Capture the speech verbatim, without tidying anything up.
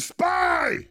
a spy!